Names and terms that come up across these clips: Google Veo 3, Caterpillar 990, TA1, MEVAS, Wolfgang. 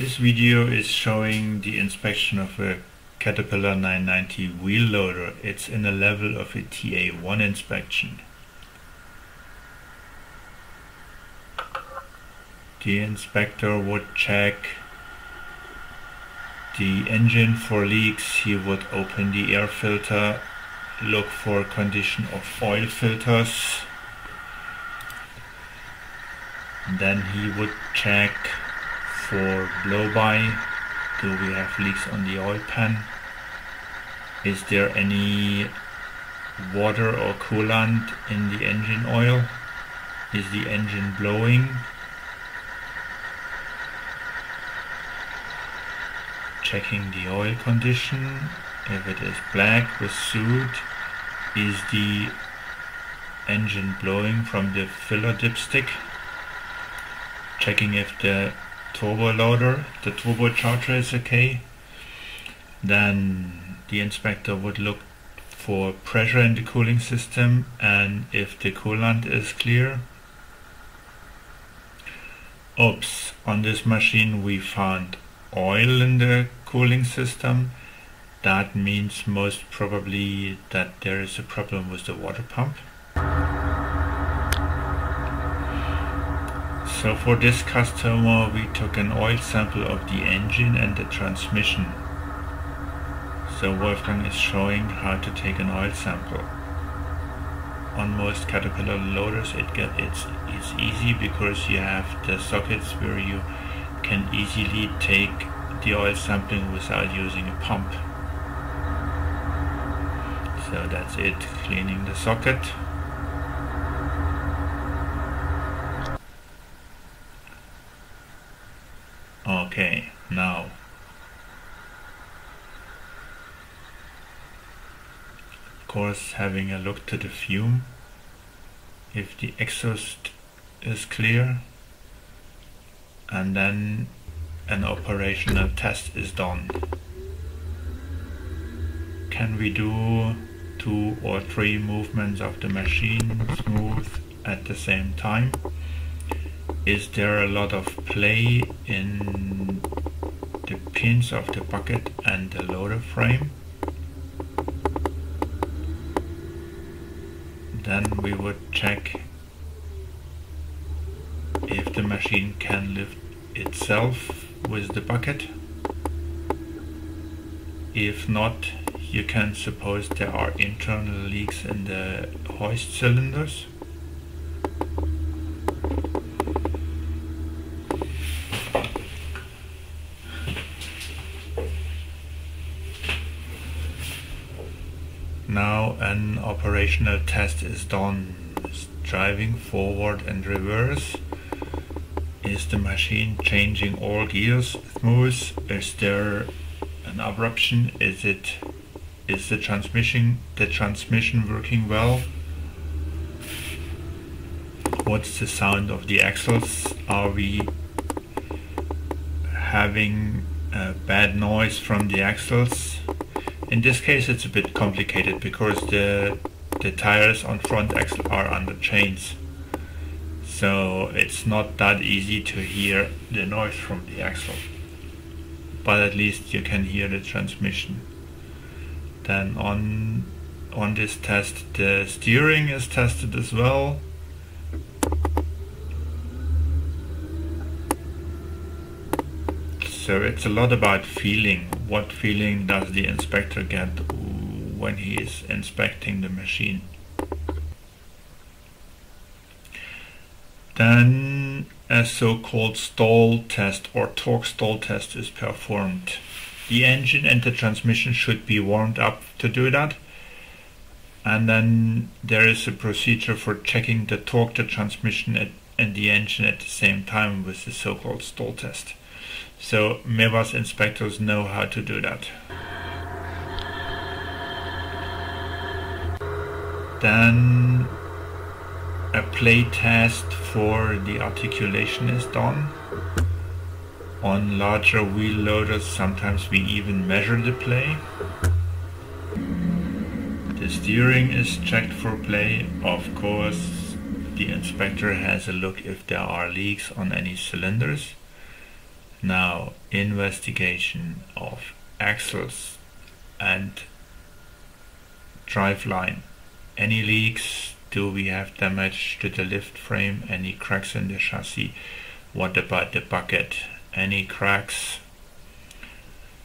This video is showing the inspection of a Caterpillar 990 wheel loader. It's in the level of a TA1 inspection. The inspector would check the engine for leaks, he would open the air filter, look for condition of oil filters, and then he would check for blow-by. Do we have leaks on the oil pan? Is there any water or coolant in the engine oil? Is the engine blowing? Checking the oil condition. If it is black with soot, is the engine blowing from the filler dipstick? Checking if the turbo loader, the turbocharger, is okay. Then the inspector would look for pressure in the cooling system and if the coolant is clear. Oops, on this machine we found oil in the cooling system. That means most probably that there is a problem with the water pump. So for this customer we took an oil sample of the engine and the transmission. So Wolfgang is showing how to take an oil sample. On most Caterpillar loaders it's easy because you have the sockets where you can easily take the oil sampling without using a pump. So that's it, cleaning the socket. Okay, now of course having a look to the fume, if the exhaust is clear, and then an operational test is done. Can we do 2 or 3 movements of the machine smooth at the same time? Is there a lot of play in the pins of the bucket and the loader frame? Then we would check if the machine can lift itself with the bucket. If not, you can suppose there are internal leaks in the hoist cylinders. Now an operational test is done. Driving forward and reverse. Is the machine changing all gears smooth? Is there an abruption? Is the transmission working well? What's the sound of the axles? Are we having a bad noise from the axles? In this case it's a bit complicated because the tires on front axle are under chains. So it's not that easy to hear the noise from the axle. But at least you can hear the transmission. Then on this test the steering is tested as well. So it's a lot about feeling. What feeling does the inspector get when he is inspecting the machine? Then a so-called stall test or torque stall test is performed. The engine and the transmission should be warmed up to do that. And then there is a procedure for checking the torque, the transmission and the engine at the same time with the so-called stall test. So MEVAS inspectors know how to do that. Then a play test for the articulation is done. On larger wheel loaders sometimes we even measure the play. The steering is checked for play. Of course the inspector has a look if there are leaks on any cylinders. Now investigation of axles and driveline. Any leaks? Do we have damage to the lift frame? Any cracks in the chassis? What about the bucket? Any cracks?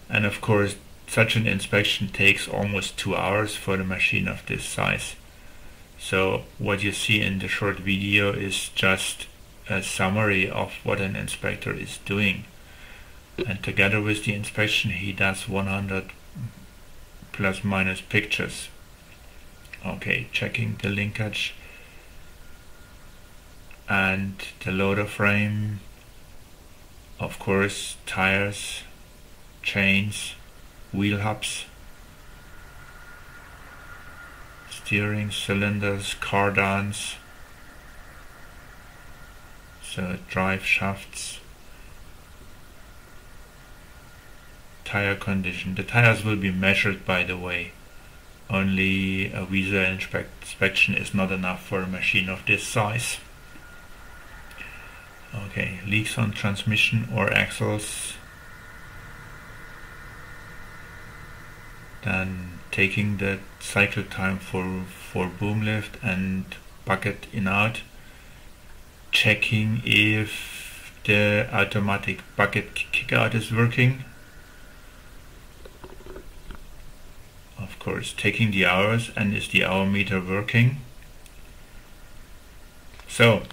And of course, such an inspection takes almost 2 hours for the machine of this size. So what you see in the short video is just a summary of what an inspector is doing. And together with the inspection, he does 100 plus minus pictures. Okay, checking the linkage and the loader frame, of course, tires, chains, wheel hubs, steering, cylinders, cardans, so drive shafts, tire condition. The tires will be measured, by the way. Only a visual inspection is not enough for a machine of this size. Okay, leaks on transmission or axles. Then taking the cycle time for boom lift and bucket in out. Checking if the automatic bucket kick out is working. Of course, taking the hours, and is the hour meter working? So